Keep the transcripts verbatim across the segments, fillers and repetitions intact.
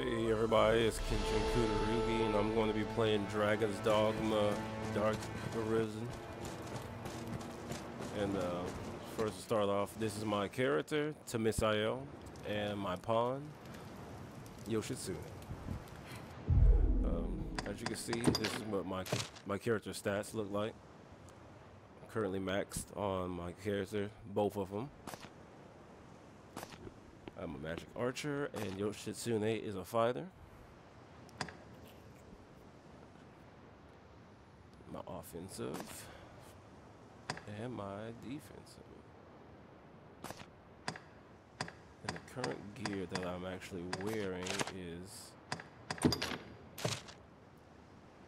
Hey everybody, it's Kenshin Kururugi, and I'm going to be playing Dragon's Dogma Dark Arisen. And uh, first to start off, this is my character, Tamisayo, and my pawn, Yoshitsune. Um, as you can see, this is what my, my character stats look like. I'm currently maxed on my character, both of them. I'm a magic archer, and Yoshitsune is a fighter. My offensive and my defensive. And the current gear that I'm actually wearing is...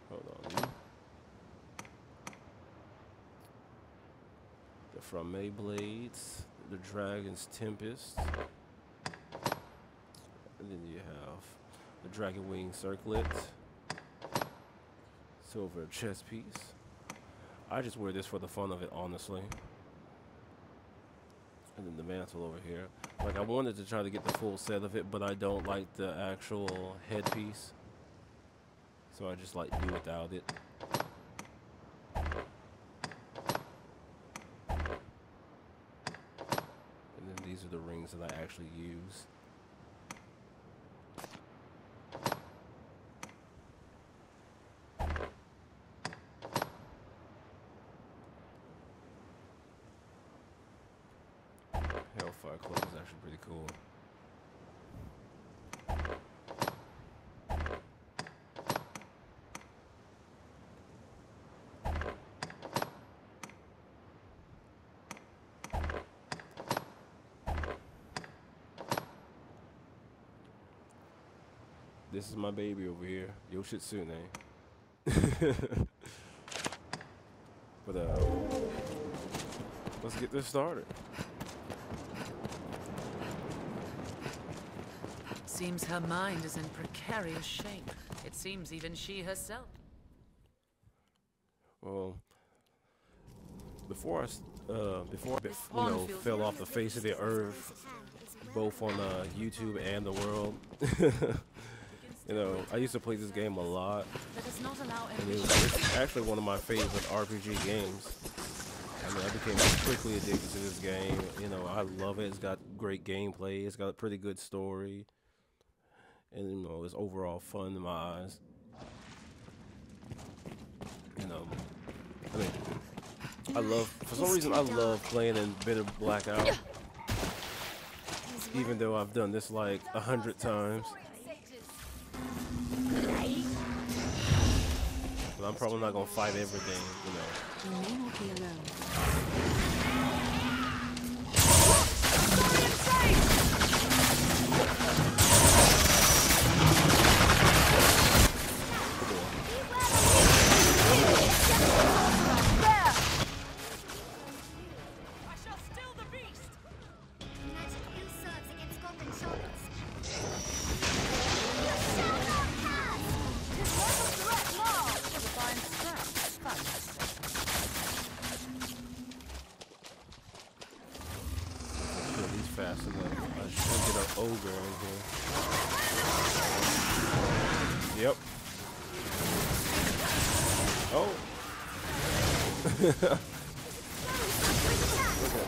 Hold on. The Frame Blades, the Dragon's Tempest. And then you have the dragon wing circlet, silver chest piece. I just wear this for the fun of it, honestly. And then the mantle over here. Like, I wanted to try to get the full set of it, but I don't like the actual headpiece, so I just like do without it. And then these are the rings that I actually use. Hellfire clothes is actually pretty cool. This is my baby over here, Yoshitsune. But uh, let's get this started. Seems her mind is in precarious shape. It seems even she herself. Well, before I, uh, before I, you know, fell off the face of the earth, both on uh, YouTube and the world, you know, I used to play this game a lot. And it was actually one of my favorite R P G games. I mean, I became quickly addicted to this game. You know, I love it. It's got great gameplay. It's got a pretty good story. And, you know, it's overall fun in my eyes. You know, I mean, I love, for some reason, I love playing in Bitter Black Sanctum. Even though I've done this like a hundred times. But I'm probably not going to fight everything, you know.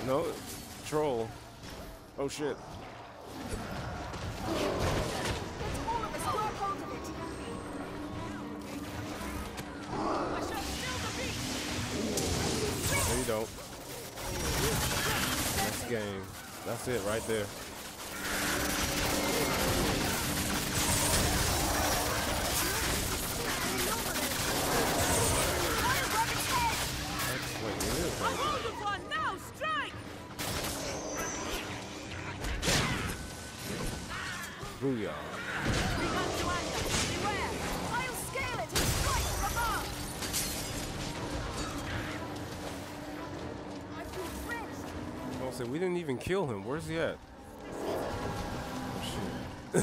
No, troll. Oh shit. No, you don't. Next game. That's it right there. Booyah. I'll scale it and strike from above. I feel fresh. Also, we didn't even kill him. Where's he at? Oh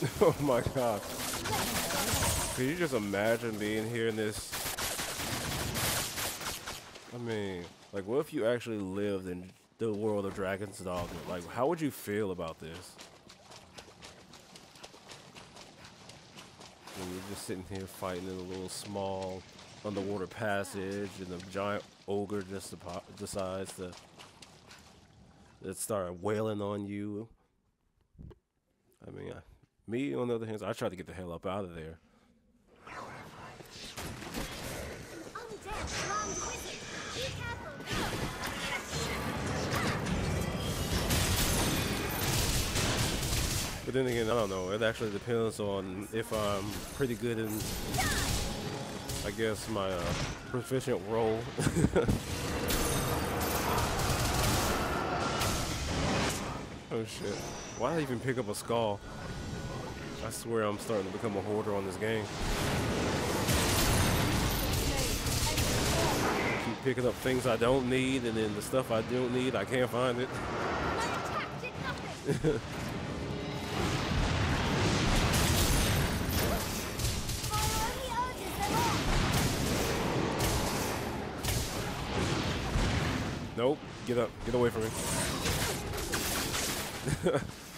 shit. Oh my god. Could you just imagine being here in this? I mean, like, what if you actually lived in the world of Dragon's Dogma? Like, how would you feel about this? And you're just sitting here fighting in a little small underwater passage, and the giant ogre just decides to, to start wailing on you. I mean, I, me, on the other hand, I tried to get the hell up out of there. But then again, I don't know. It actually depends on if I'm pretty good in, I guess, my uh, proficient role. Oh shit. Why did I even pick up a skull? I swear I'm starting to become a hoarder on this game. Keep picking up things I don't need, and then the stuff I don't need, I can't find it. Nope, get up, get away from me.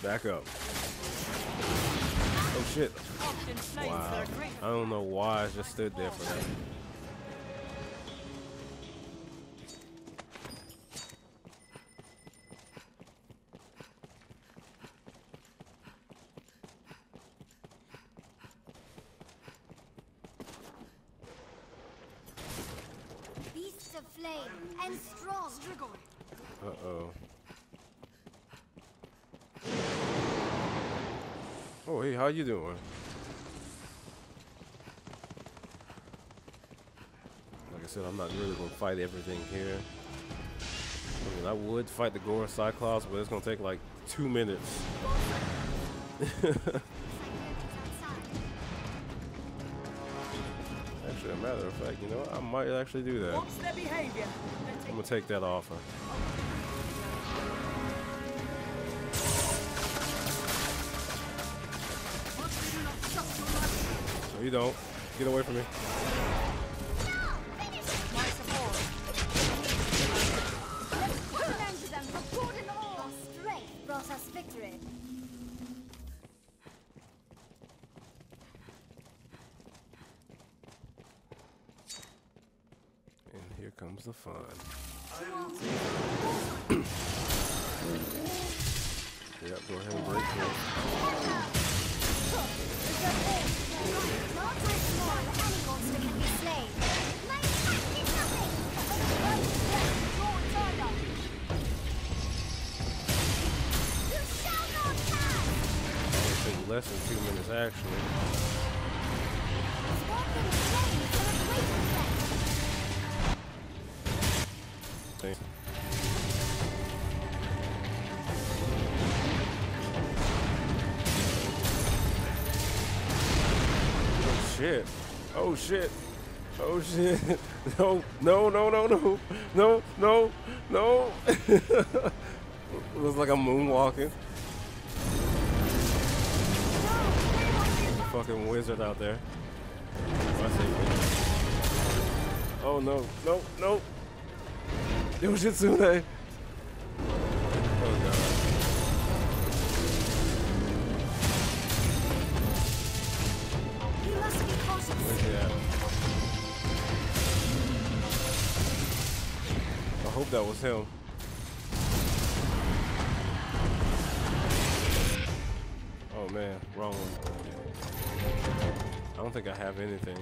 Back up. Oh shit. Wow. I don't know why I just stood there for that. Uh-oh. Oh, hey, how you doing? Like I said, I'm not really going to fight everything here. I mean, I would fight the Gore Cyclops, but it's going to take like two minutes. Actually, a matter of fact, you know, I might actually do that. What's their behavior? I'm going to take that offer. No, you don't. Get away from me. And here comes the fun. Yep, go ahead and break through. Less than two minutes, actually. Okay. Oh shit! Oh shit! Oh shit! No! No! No! No! No! No! No! No! Looks like I'm moonwalking. Fucking wizard out there. Oh no, no, no. Yoshitsune. Oh god. You must be cautious. Yeah. I hope that was him. Oh man, wrong one. I don't think I have anything.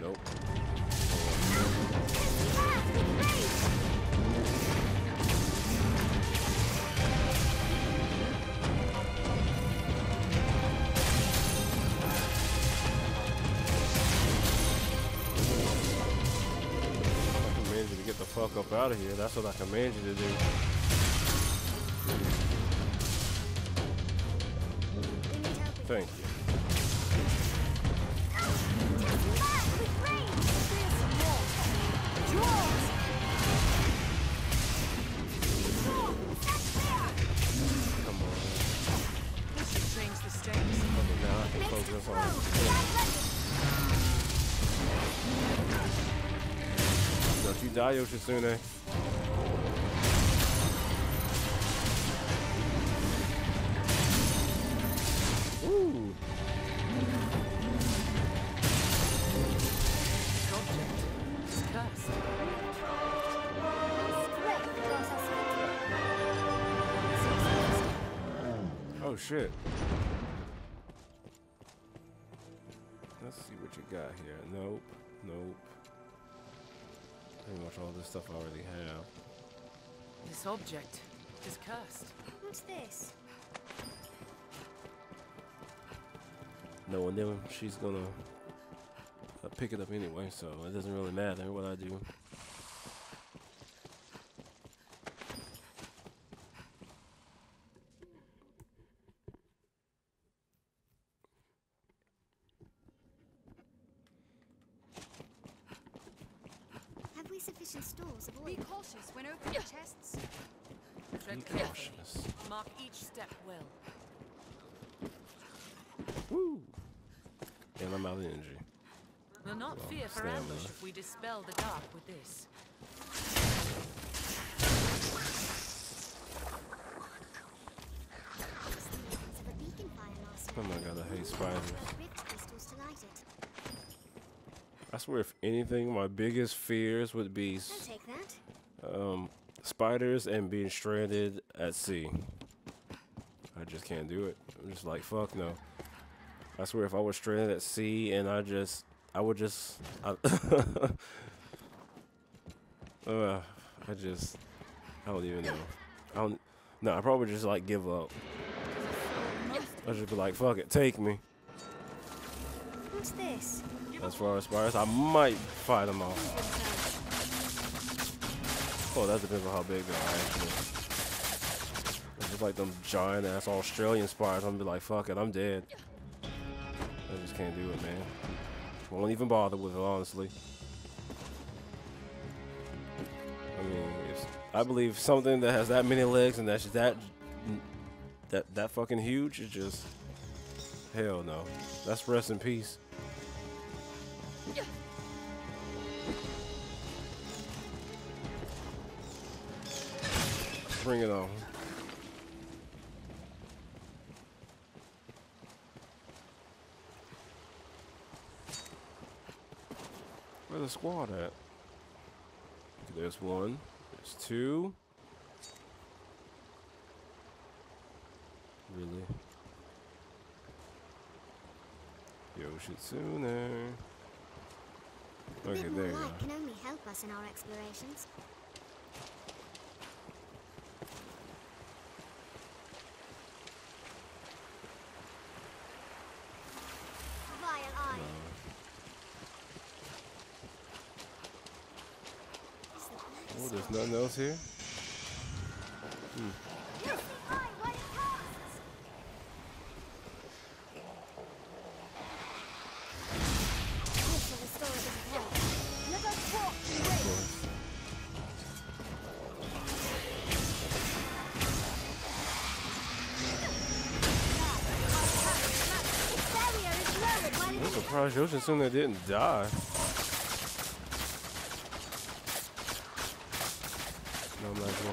Nope. I command you to get the fuck up out of here. That's what I command you to do. Thank you. die, Yoshitsune. Ooh. Oh shit. Let's see what you got here. Nope. Nope. Pretty much all this stuff I already have. This object is cursed. What's this? No, and then she's gonna uh, pick it up anyway, so it doesn't really matter what I do. Be cautious when opening chests. Tread carefully. Mark each step well. Woo! And I'm out of energy. Will not well, fear for ambush if we dispel the dark with this. Oh my god, I hate spiders. I swear, if anything, my biggest fears would be um, spiders and being stranded at sea. I just can't do it. I'm just like, fuck no. I swear, if I was stranded at sea and I just, I would just, I, uh, I just, I don't even know. I don't, no, I probably just like give up. I just be like, fuck it, take me. What's this? As far as spiders, I might fight them off. Oh, that depends on how big they are, actually. It's just like them giant ass Australian spiders. I'm gonna be like, fuck it, I'm dead. I just can't do it, man. Won't even bother with it, honestly. I mean, it's, I believe something that has that many legs and that's that that that fucking huge is just hell no. That's rest in peace. Bring it on. Where's the squad at? There's one. There's two. Really? Yoshitsune. Okay, there you go. Light can only help us in our explorations. Oh, there's nothing else here? Hmm. I'm surprised Yoshitsune didn't die.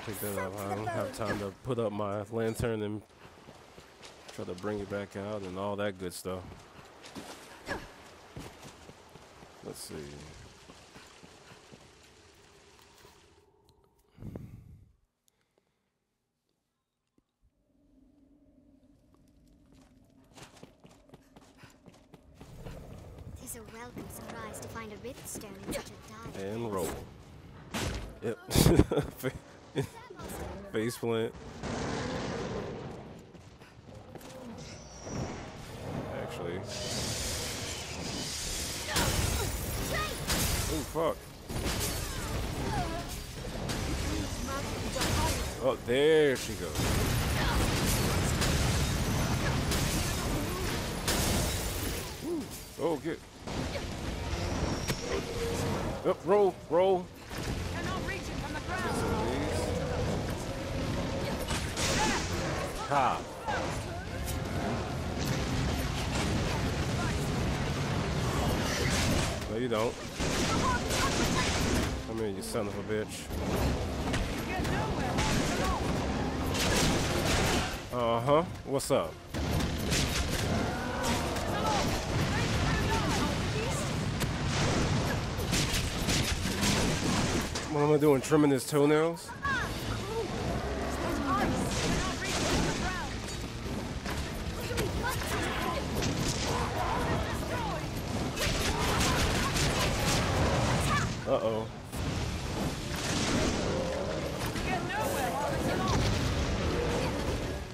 Pick that up. I don't have time to put up my lantern and try to bring it back out and all that good stuff. Let's see. It's a welcome surprise to find a rift stone in such a dive. And roll. Yep. Face plant. Actually. Oh fuck. Oh, there she goes. Ooh. Oh good. Oh, roll, roll. Ha. No, you don't. Come here, you son of a bitch. Uh-huh. What's up? What am I doing? Trimming his toenails? Uh-oh.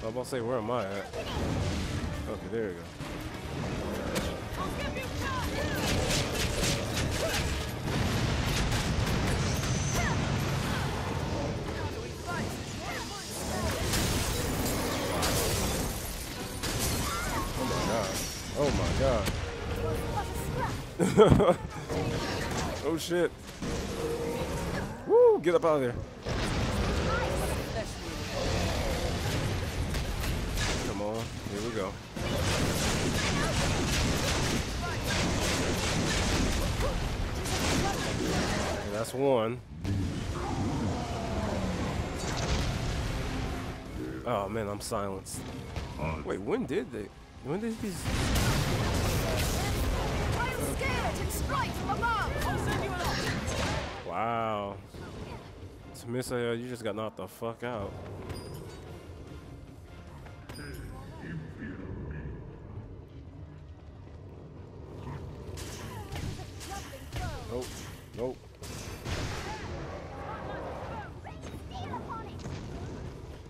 I was about to say, where am I at? Okay, there you go. Oh my god. Oh my god. Oh shit. Woo, get up out of there. Come on, here we go. And that's one. Oh man, I'm silenced. Wait, when did they? When did these? Wow. Tamisayo, you just got knocked the fuck out. Nope. Nope.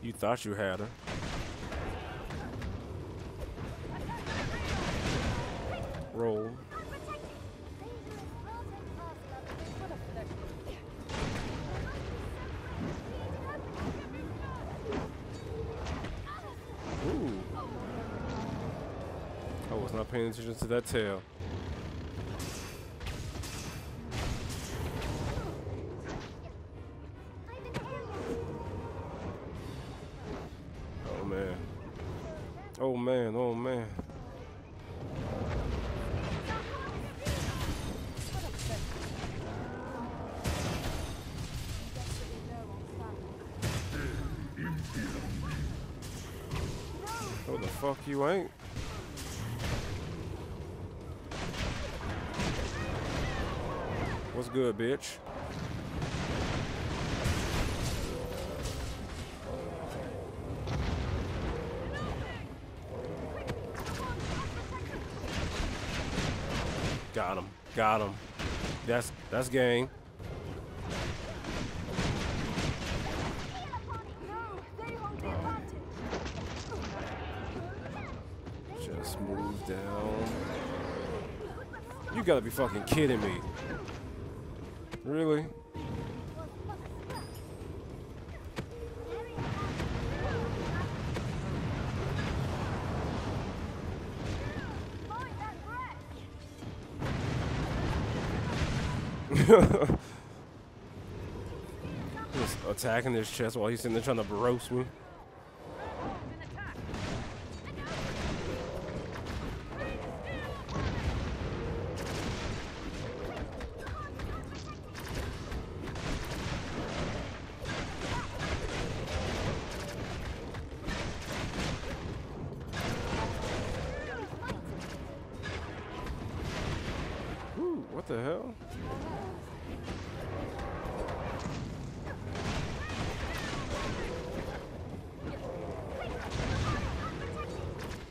You thought you had her. Roll. Paying attention to that tail. Oh man. Oh man, oh man. Oh the fuck you ain't? What's good, bitch? Got him. Got him. That's that's game. Um, just move down. You gotta be fucking kidding me. Really? Just attacking his chest while he's sitting there trying to roast me.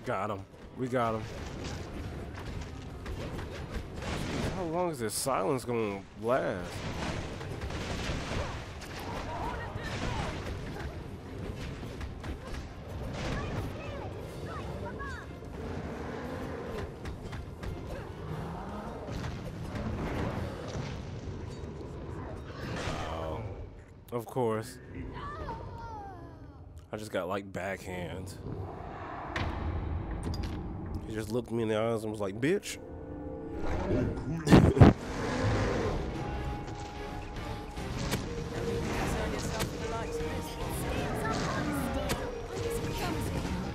Got him. We got him. How long is this silence gonna last? Wow. Of course. I just got like backhand. He just looked me in the eyes and was like, bitch.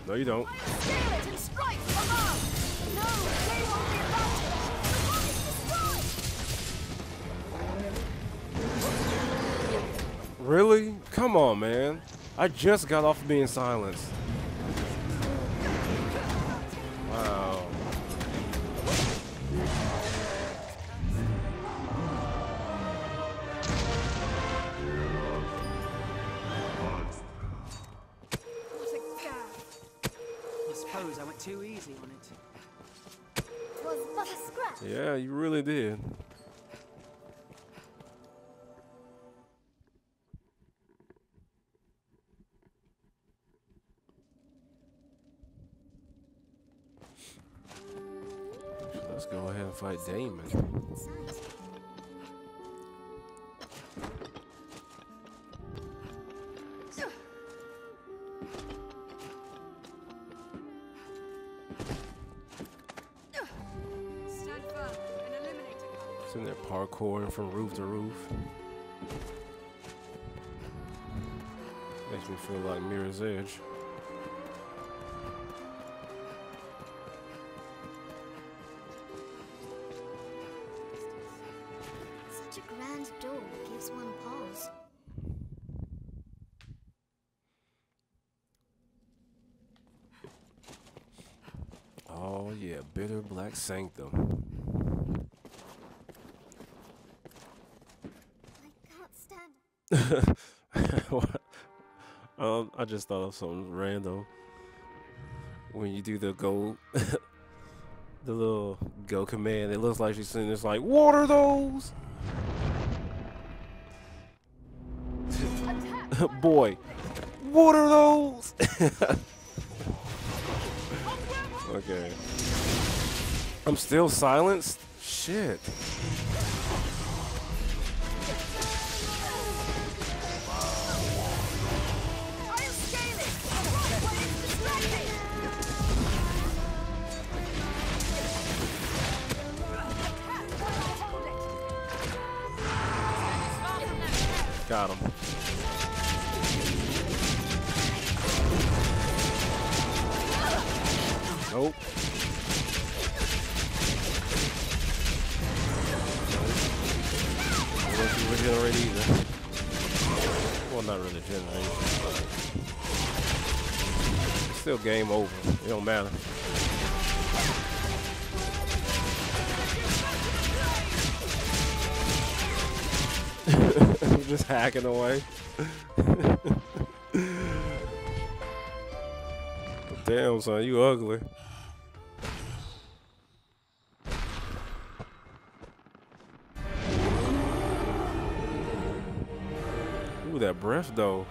No, you don't. Really? Come on, man. I just got off being silenced. Wow. Too easy on it. Was but a scratch. Yeah, you really did. Let's go ahead and fight Damon. Parkouring from roof to roof makes me feel like Mirror's Edge. Such a grand door gives one pause. Oh yeah, Bitter Black Sanctum. um, I just thought of something random. When you do the go, the little go command, it looks like she's sitting there like, what are those? Boy, what are those? Okay. I'm still silenced? Shit. Got him. Nope. I wasn't regenerate either. Well, not really generating, but it's still game over. It don't matter. I'm just hacking away. Damn, son, you ugly. Ooh, that breath though.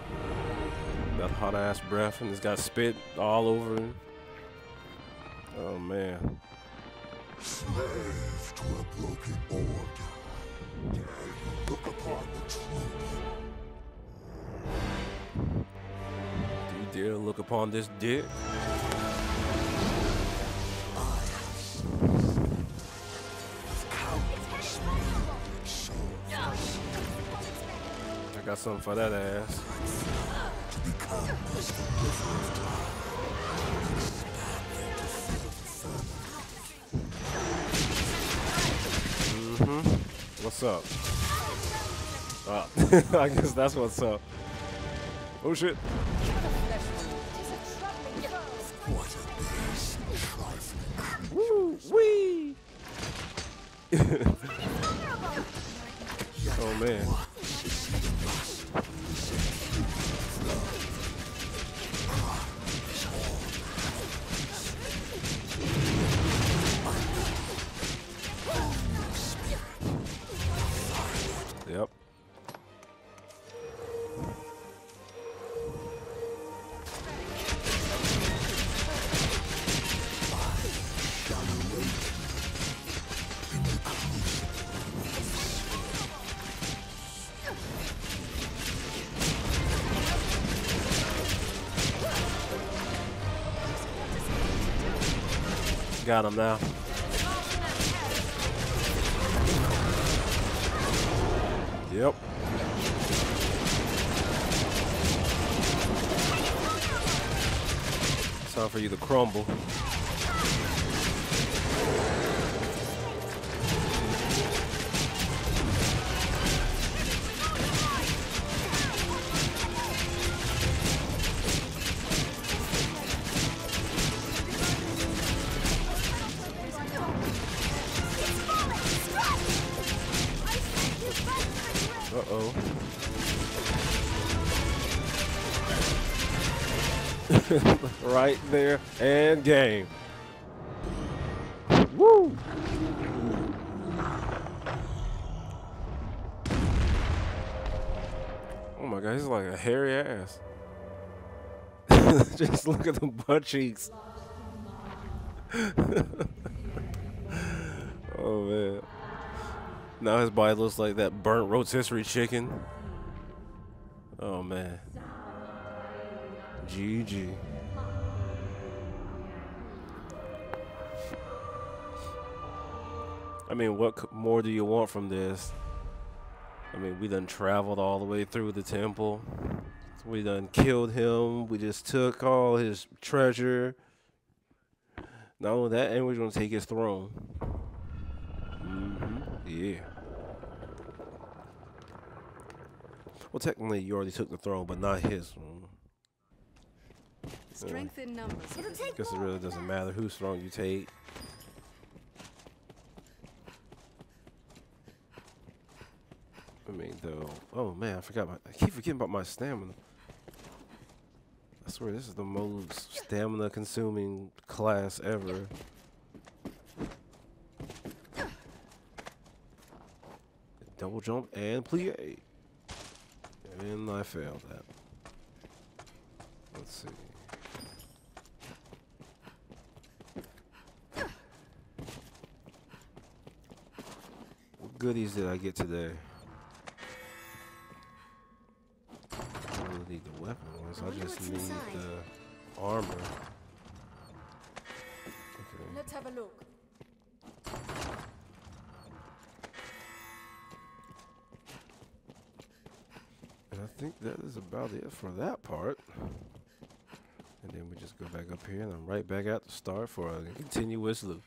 That hot ass breath, and it's got spit all over him. Oh man. Slave to a broken order. Look upon the truth. Do you dare look upon this dick? I got something for that ass. Mm-hmm. What's up? Ah, I guess that's what's up. Oh shit. What a base trifling. Woo wee. Oh man. Yep. Got him now. Yep. It's time for you to crumble. Uh-oh. Right there, and game. Woo! Oh my god, he's like a hairy ass. Just look at the butt cheeks. Oh man. Now his body looks like that burnt rotisserie chicken. Oh man. G G. I mean, what more do you want from this? I mean, we done traveled all the way through the temple. We done killed him. We just took all his treasure. Not only that, and we're gonna take his throne. Mm-hmm. Yeah. Well, technically, you already took the throne, but not his throne. Strength in numbers. I guess it really doesn't matter whose throne you take. I mean, though. Oh man, I forgot my. I keep forgetting about my stamina. I swear this is the most stamina consuming class ever. Double jump and plie. And I failed that. Let's see. What goodies did I get today? I don't really need the weapon. So I just need the armor. Okay. Let's have a look. And I think that is about it for that part. And then we just go back up here and I'm right back out to start for a continuous loop.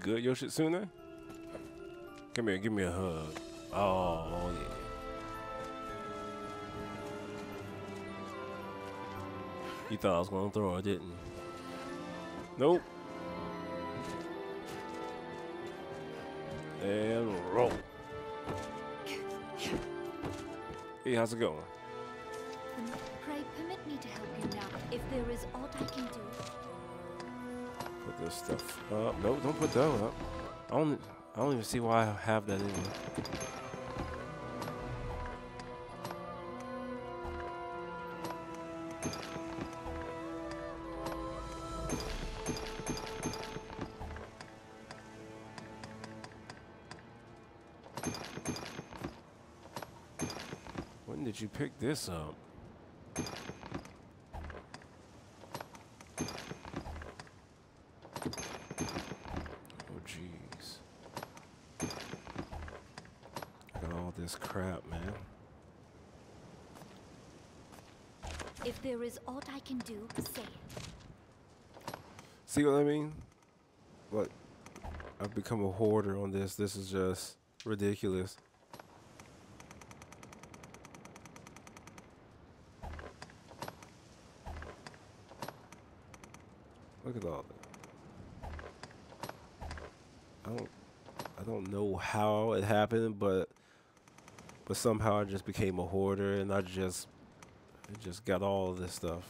Good, Yoshitsune? Come here, give me a hug. Oh, yeah. You thought I was going to throw her, didn't you? Nope. And roll. Hey, how's it going? Pray, permit me to help you now. If there is aught I can do. Put this stuff up. No, don't put that one up. I don't, I don't even see why I have that in here. When did you pick this up? There is all I can do, say it. See what I mean? Like, I've become a hoarder on this. This is just ridiculous. Look at all that. I don't, I don't know how it happened, but, but somehow I just became a hoarder, and I just. I just got all of this stuff.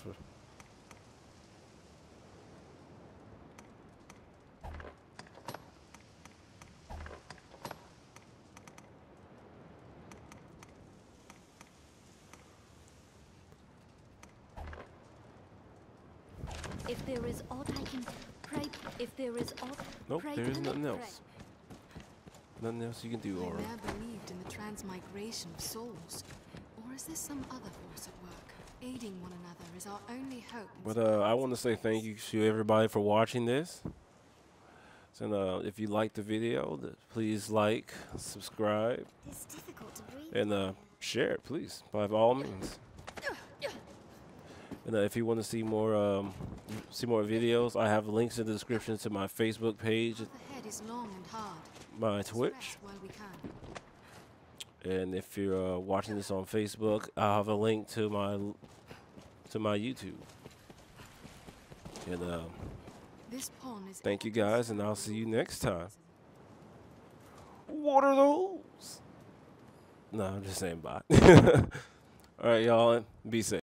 If there is aught I can pray. If there is aught, nope, there is nothing else. Nothing else you can do, Aura. I believed in the transmigration of souls. Or is this some other force at work? Aiding one another is our only hope. But uh, I want to say thank you to everybody for watching this. So uh, if you liked the video, please like, subscribe, it's difficult to breathe. And uh, share it, please, by all means. And uh, if you want to see more, um, see more videos, I have links in the description to my Facebook page. The head is long and hard. my Twitch. And if you're uh, watching this on Facebook, I'll have a link to my to my YouTube. And um, thank you guys, and I'll see you next time. What are those? No, I'm just saying bye. All right, y'all, be safe.